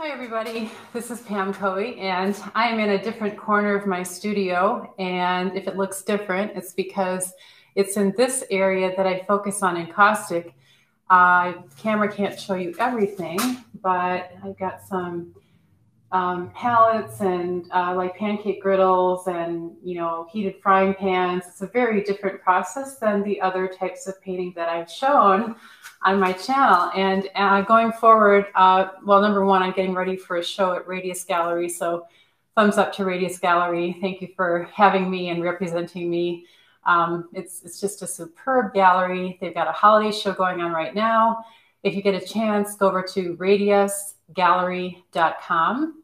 Hi everybody, this is Pam Caughey, and I am in a different corner of my studio, and if it looks different, it's because it's in this area that I focus on Encaustic. Camera can't show you everything, but I've got some pallets and like pancake griddles and, you know, heated frying pans. It's a very different process than the other types of painting that I've shown on my channel. And going forward, well, number one, I'm getting ready for a show at Radius Gallery. So thumbs up to Radius Gallery. Thank you for having me and representing me. It's just a superb gallery. They've got a holiday show going on right now. If you get a chance, go over to radiusgallery.com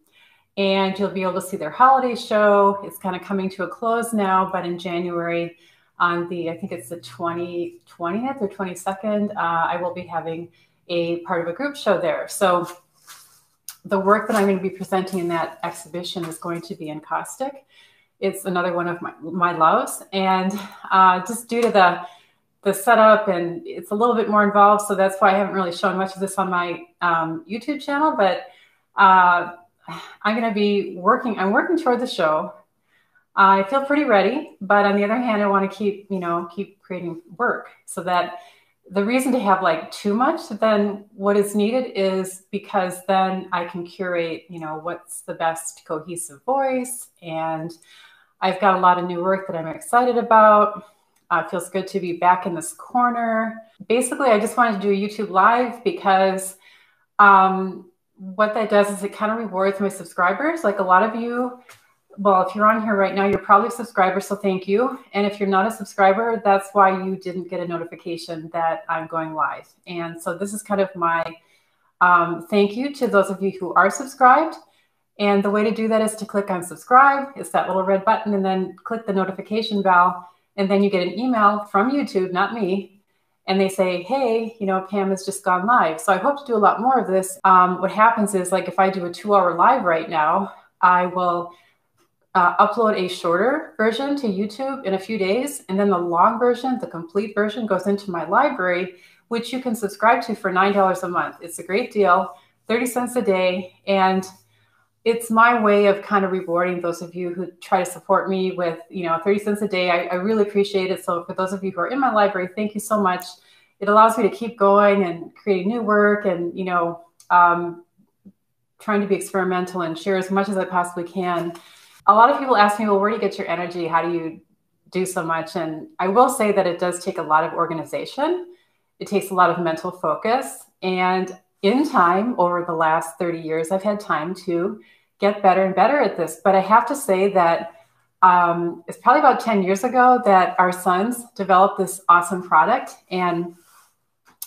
and you'll be able to see their holiday show. It's kind of coming to a close now, but in January, on the, I think it's the 20th or 22nd, I will be having a part of a group show there. So the work that I'm going to be presenting in that exhibition is going to be Encaustic. It's another one of my loves. And just due to the setup, and it's a little bit more involved, so that's why I haven't really shown much of this on my YouTube channel, but I'm going to be I'm working toward the show. I feel pretty ready, but on the other hand, I want to keep, you know, keep creating work, so that the reason to have like too much than what is needed is because then I can curate, you know, what's the best cohesive voice. And I've got a lot of new work that I'm excited about. It feels good to be back in this corner. Basically, I just wanted to do a YouTube live because what that does is it kind of rewards my subscribers. Like a lot of you, well, if you're on here right now, you're probably a subscriber, so thank you. And if you're not a subscriber, that's why you didn't get a notification that I'm going live. And so this is kind of my thank you to those of you who are subscribed. And the way to do that is to click on subscribe. It's that little red button, and then click the notification bell. And then you get an email from YouTube, not me, and they say, hey, you know, Pam has just gone live. So I hope to do a lot more of this. What happens is, like, if I do a 2-hour live right now, I will upload a shorter version to YouTube in a few days. And then the long version, the complete version, goes into my library, which you can subscribe to for $9 a month. It's a great deal, 30 cents a day. And it's my way of kind of rewarding those of you who try to support me with, you know, 30 cents a day. I really appreciate it. So for those of you who are in my library, thank you so much. It allows me to keep going and create new work and, you know, trying to be experimental and share as much as I possibly can. A lot of people ask me, well, where do you get your energy? How do you do so much? And I will say that it does take a lot of organization. It takes a lot of mental focus. And in time, over the last 30 years, I've had time to get better and better at this. But I have to say that it's probably about 10 years ago that our sons developed this awesome product. And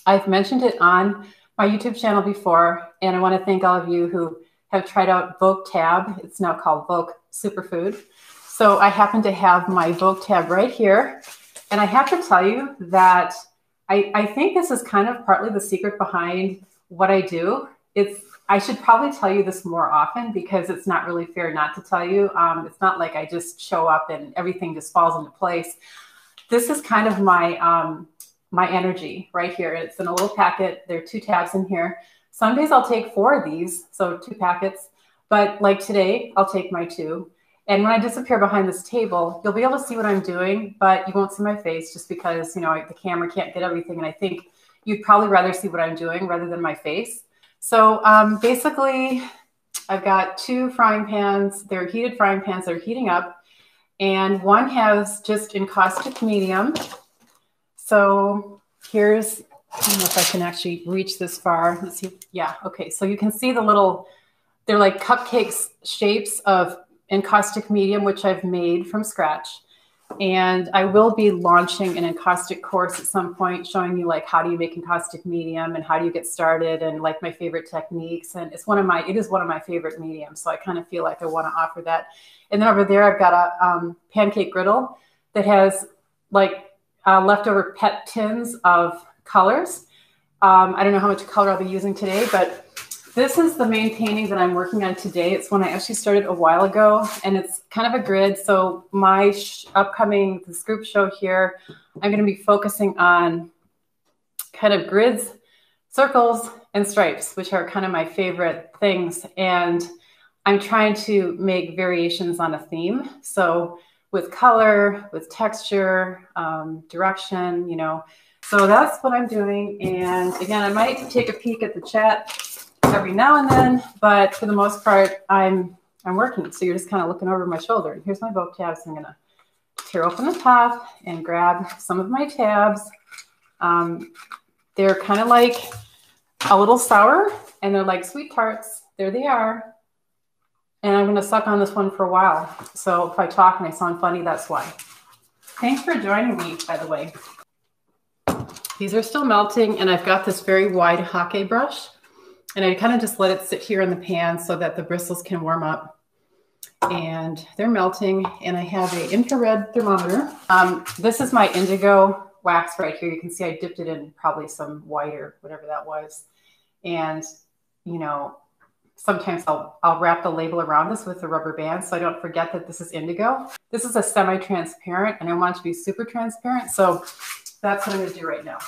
I've mentioned it on my YouTube channel before. And I want to thank all of you who have tried out VoqTab. It's now called Voq Superfood. So I happen to have my VoqTab right here. And I have to tell you that I think this is kind of partly the secret behind what I do. I should probably tell you this more often because it's not really fair not to tell you. It's not like I just show up and everything just falls into place. This is kind of my energy right here. It's in a little packet. There are 2 tabs in here. Some days I'll take 4 of these, so 2 packets. But like today, I'll take my 2. And when I disappear behind this table, you'll be able to see what I'm doing, but you won't see my face just because, you know, the camera can't get everything. And I think you'd probably rather see what I'm doing rather than my face. So basically, I've got 2 frying pans. They're heated frying pans. They're heating up. And one has just encaustic medium. So here's, I don't know if I can actually reach this far. Let's see. Yeah, okay. So you can see the little, they're like cupcakes shapes of encaustic medium, which I've made from scratch. And I will be launching an encaustic course at some point, showing you like how do you make encaustic medium and how do you get started and like my favorite techniques. And it's one of my favorite mediums. So I kind of feel like I want to offer that. And then over there, I've got a pancake griddle that has like leftover pet tins of colors. I don't know how much color I'll be using today, but this is the main painting that I'm working on today. It's one I actually started a while ago, and it's kind of a grid. So my upcoming this group show here, I'm going to be focusing on kind of grids circles and stripes, which are kind of my favorite things. And I'm trying to make variations on a theme. So with color, with texture, direction, you know. So that's what I'm doing. And again, I might take a peek at the chat every now and then, but for the most part, I'm working. So you're just kind of looking over my shoulder. And here's my VoqTab tabs. I'm going to tear open the top and grab some of my tabs. They're kind of like a little sour, and they're like sweet tarts. There they are. And I'm going to suck on this one for a while. So if I talk and I sound funny, that's why. Thanks for joining me, by the way. These are still melting, and I've got this very wide Caughey brush. And I kind of just let it sit here in the pan so that the bristles can warm up. And they're melting. And I have an infrared thermometer. This is my indigo wax right here. You can see I dipped it in probably some white or whatever that was. And, you know, sometimes I'll wrap the label around this with a rubber band so I don't forget that this is indigo. This is a semi-transparent, and I want it to be super transparent. So that's what I'm going to do right now.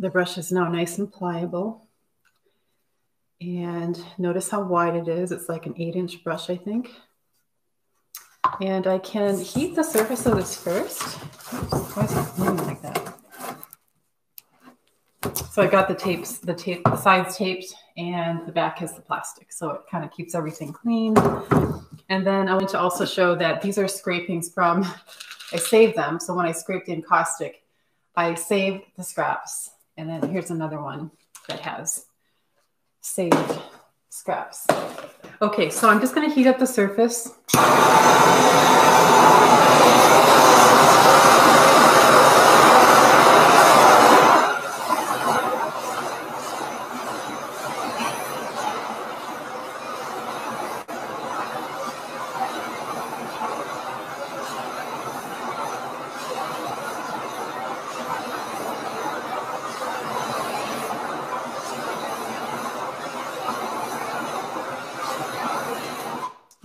The brush is now nice and pliable, and notice how wide it is. It's like an 8-inch brush, I think. And I can heat the surface of this first. Oops, why is it moving like that? So I got the tapes, the sides taped, and the back has the plastic. So it kind of keeps everything clean. And then I want to also show that these are scrapings from, I saved them. So when I scraped the encaustic, I saved the scraps. And then here's another one that has saved scraps. Okay, so I'm just gonna heat up the surface.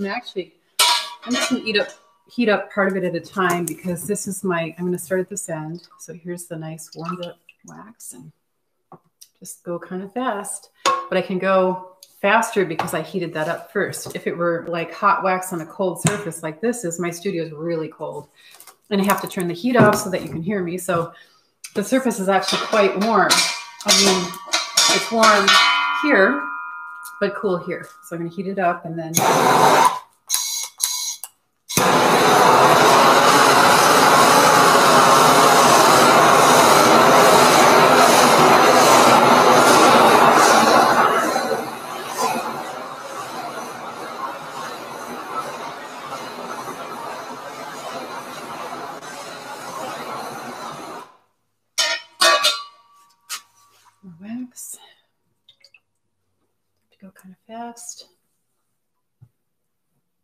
Actually, I'm just going to heat up part of it at a time, because this is my, I'm going to start at this end. So here's the nice warmed up wax, and just go kind of fast. But I can go faster because I heated that up first. If it were like hot wax on a cold surface like this is, my studio is really cold. And I have to turn the heat off so that you can hear me. So the surface is actually quite warm. I mean, it's warm here, but cool here. So I'm going to heat it up and then...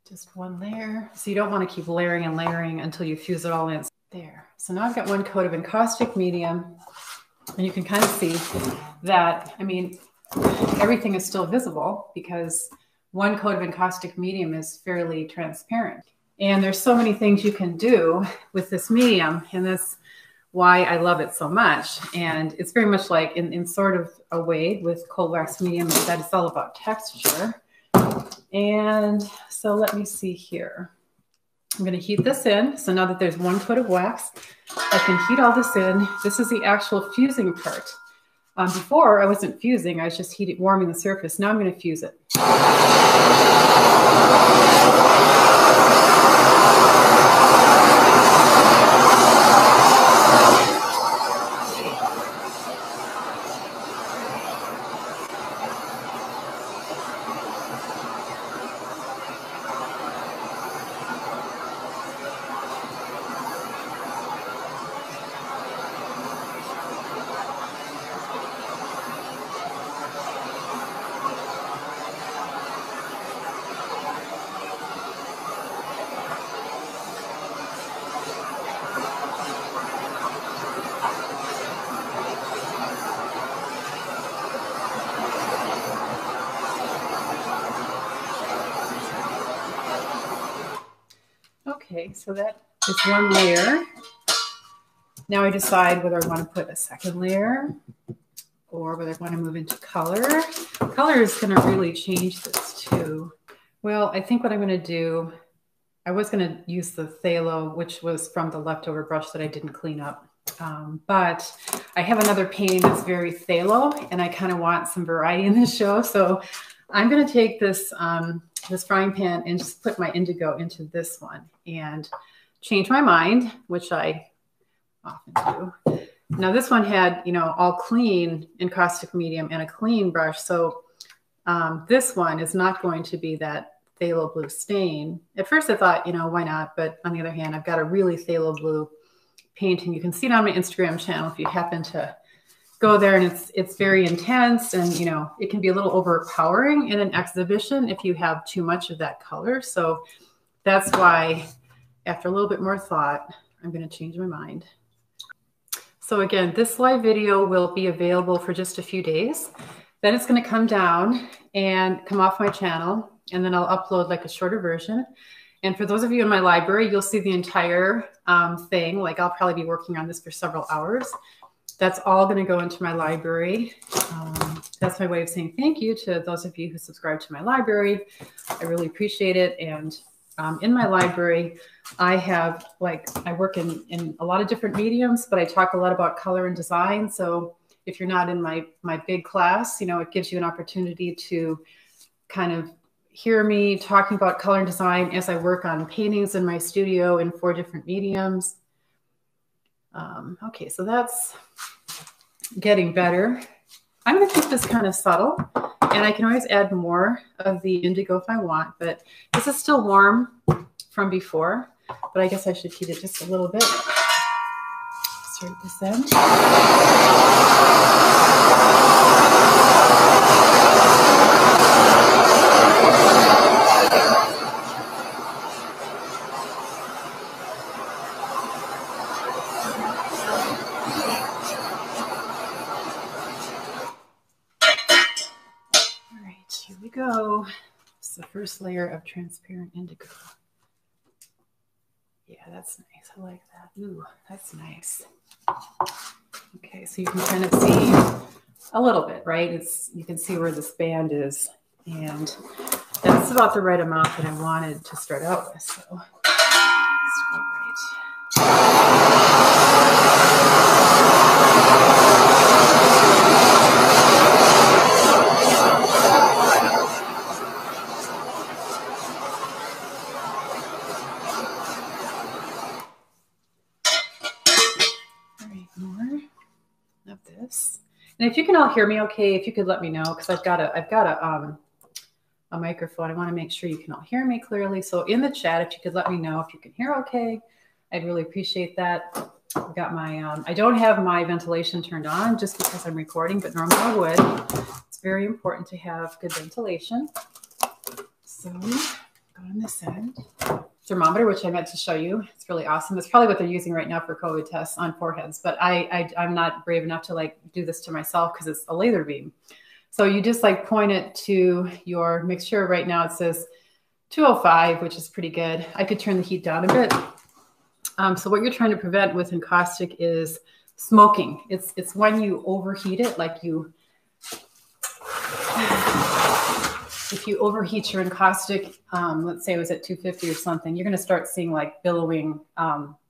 Just one layer. So you don't want to keep layering and layering until you fuse it all in. There. So now I've got one coat of encaustic medium, and you can kind of see that, I mean, everything is still visible because one coat of encaustic medium is fairly transparent. And there's so many things you can do with this medium, and that's why I love it so much. And it's very much like in sort of a way with cold wax medium, that it's all about texture. And so let me see here. I'm going to heat this in. So now that there's one coat of wax, I can heat all this in. This is the actual fusing part. Before I wasn't fusing, I was just heating, warming the surface. Now I'm going to fuse it. Okay, so that is one layer. Now I decide whether I want to put a second layer or whether I want to move into color. Color is going to really change this too. Well, I think what I'm going to do, I was going to use the thalo, which was from the leftover brush that I didn't clean up. But I have another painting that's very thalo, and I kind of want some variety in this show. So I'm going to take this, this frying pan and just put my indigo into this one and change my mind, which I often do. Now this one had, you know, all clean encaustic medium and a clean brush. So this one is not going to be that thalo blue stain. At first I thought, you know, why not? But on the other hand, I've got a really thalo blue painting. You can see it on my Instagram channel if you happen to go there, and it's very intense, and you know, it can be a little overpowering in an exhibition if you have too much of that color. So that's why after a little bit more thought, I'm going to change my mind. So again, this live video will be available for just a few days. Then it's going to come down and come off my channel, and then I'll upload like a shorter version. And for those of you in my library, you'll see the entire thing. Like I'll probably be working on this for several hours. That's all going to go into my library. That's my way of saying thank you to those of you who subscribe to my library. I really appreciate it. And in my library, I have, like, I work in a lot of different mediums, but I talk a lot about color and design. So if you're not in my big class, you know, it gives you an opportunity to kind of hear me talking about color and design as I work on paintings in my studio in 4 different mediums. Okay, so that's getting better. I'm going to keep this kind of subtle, and I can always add more of the indigo if I want, but this is still warm from before, but I guess I should heat it just a little bit. Insert this in. It's the first layer of transparent indigo. Yeah, that's nice. I like that. Ooh, that's nice. Okay, so you can kind of see a little bit, right? It's, you can see where this band is, and that's about the right amount that I wanted to start out with. So that's about right. And if you can all hear me okay, if you could let me know, because I've got a microphone. I want to make sure you can all hear me clearly. So in the chat, if you could let me know if you can hear okay, I'd really appreciate that. I've got my, I don't have my ventilation turned on just because I'm recording, but normally I would. It's very important to have good ventilation. So go on this end. Thermometer, which I meant to show you. It's really awesome. It's probably what they're using right now for COVID tests on foreheads, but I'm not brave enough to like do this to myself because it's a laser beam. So you just like point it to your mixture. Right now it says 205, which is pretty good. I could turn the heat down a bit. So what you're trying to prevent with encaustic is smoking. It's when you overheat it, like you, if you overheat your encaustic, let's say it was at 250 or something, you're going to start seeing like billowing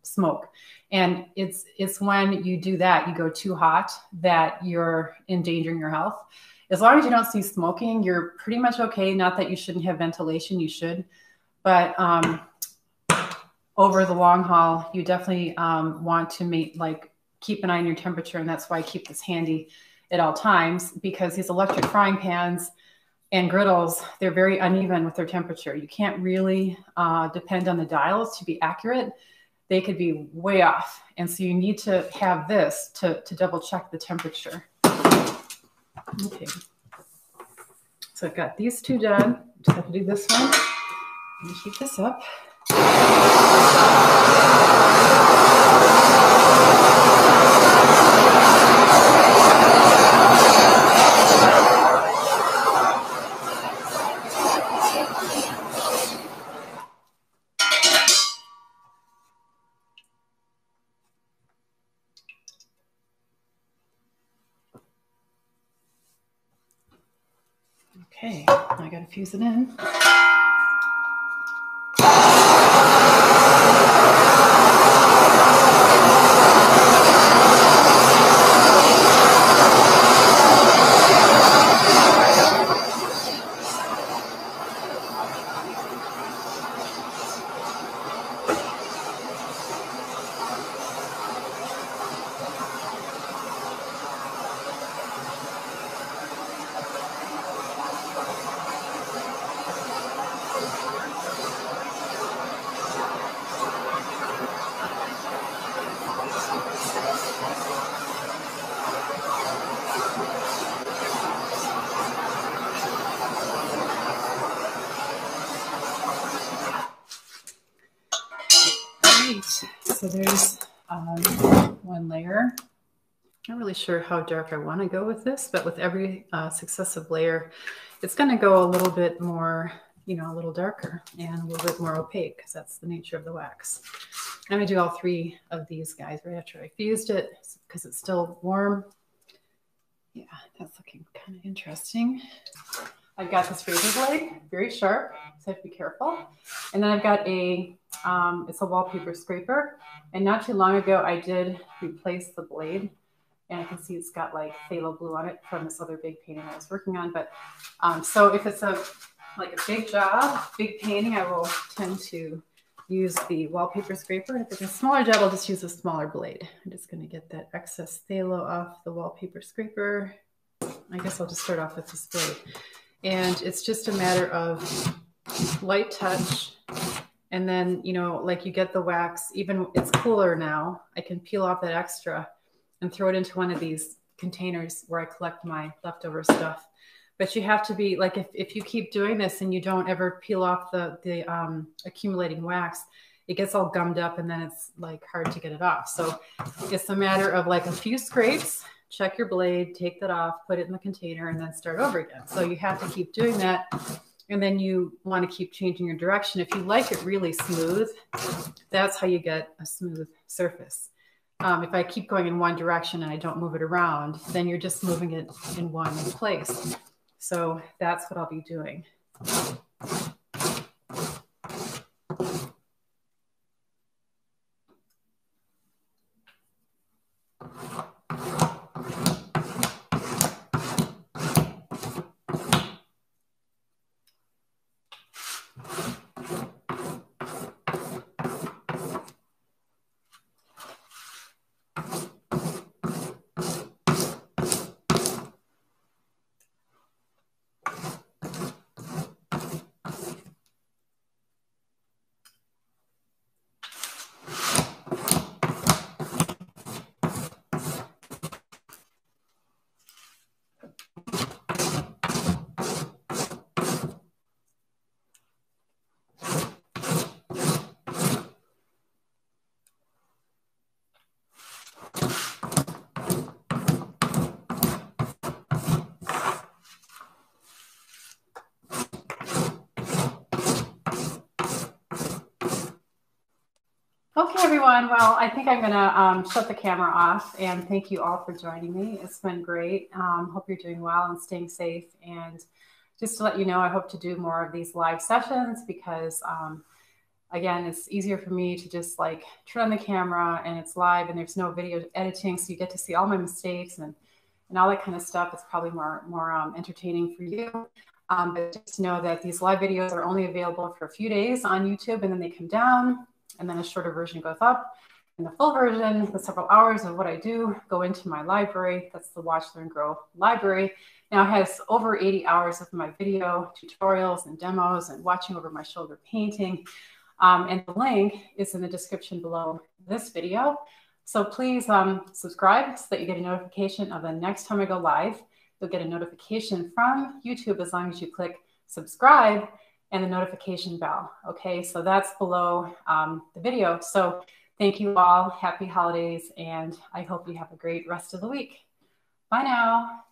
smoke. And it's when you do that, you go too hot, that you're endangering your health. As long as you don't see smoking, you're pretty much okay. Not that you shouldn't have ventilation, you should. But over the long haul, you definitely want to keep an eye on your temperature. And that's why I keep this handy at all times, because these electric frying pans and griddles, they're very uneven with their temperature. You can't really depend on the dials to be accurate. They could be way off. And so you need to have this to double check the temperature. Okay. So I've got these two done. Just have to do this one. Let me heat this up. Okay, I gotta fuse it in. So there's one layer. Not really sure how dark I want to go with this, but with every successive layer, it's going to go a little bit more, you know, a little darker and a little bit more opaque because that's the nature of the wax. I'm going to do all three of these guys right after I fused it because it's still warm. Yeah, that's looking kind of interesting. I've got this razor blade, very sharp, so I have to be careful. And then I've got a, it's a wallpaper scraper. And not too long ago, I did replace the blade. And I can see it's got like phthalo blue on it from this other big painting I was working on. But so if it's a big job, big painting, I will tend to use the wallpaper scraper. If it's a smaller job, I'll just use a smaller blade. I'm just going to get that excess phthalo off the wallpaper scraper. I guess I'll just start off with this blade. And it's just a matter of light touch. And then, you know, like you get the wax, even it's cooler now, I can peel off that extra and throw it into one of these containers where I collect my leftover stuff. But you have to be like, if you keep doing this and you don't ever peel off the accumulating wax, it gets all gummed up and then it's like hard to get it off. So it's a matter of like a few scrapes. Check your blade, take that off, put it in the container, and then start over again. So you have to keep doing that. And then you want to keep changing your direction. If you like it really smooth, that's how you get a smooth surface. If I keep going in one direction and I don't move it around, then you're just moving it in one place. So that's what I'll be doing. Okay, everyone. Well, I think I'm going to shut the camera off and thank you all for joining me. It's been great. Hope you're doing well and staying safe. And just to let you know, I hope to do more of these live sessions because, again, it's easier for me to just like turn on the camera and it's live and there's no video editing. So you get to see all my mistakes and all that kind of stuff. It's probably more entertaining for you. But just know that these live videos are only available for a few days on YouTube and then they come down. And then a shorter version goes up. And the full version, the several hours of what I do, go into my library. That's the Watch, Learn, Grow library. Now it has over 80 hours of my video tutorials and demos and watching over my shoulder painting. And the link is in the description below this video. So please subscribe so that you get a notification of the next time I go live. You'll get a notification from YouTube as long as you click subscribe and the notification bell. Okay, so that's below the video. So thank you all, happy holidays, and I hope you have a great rest of the week. Bye now.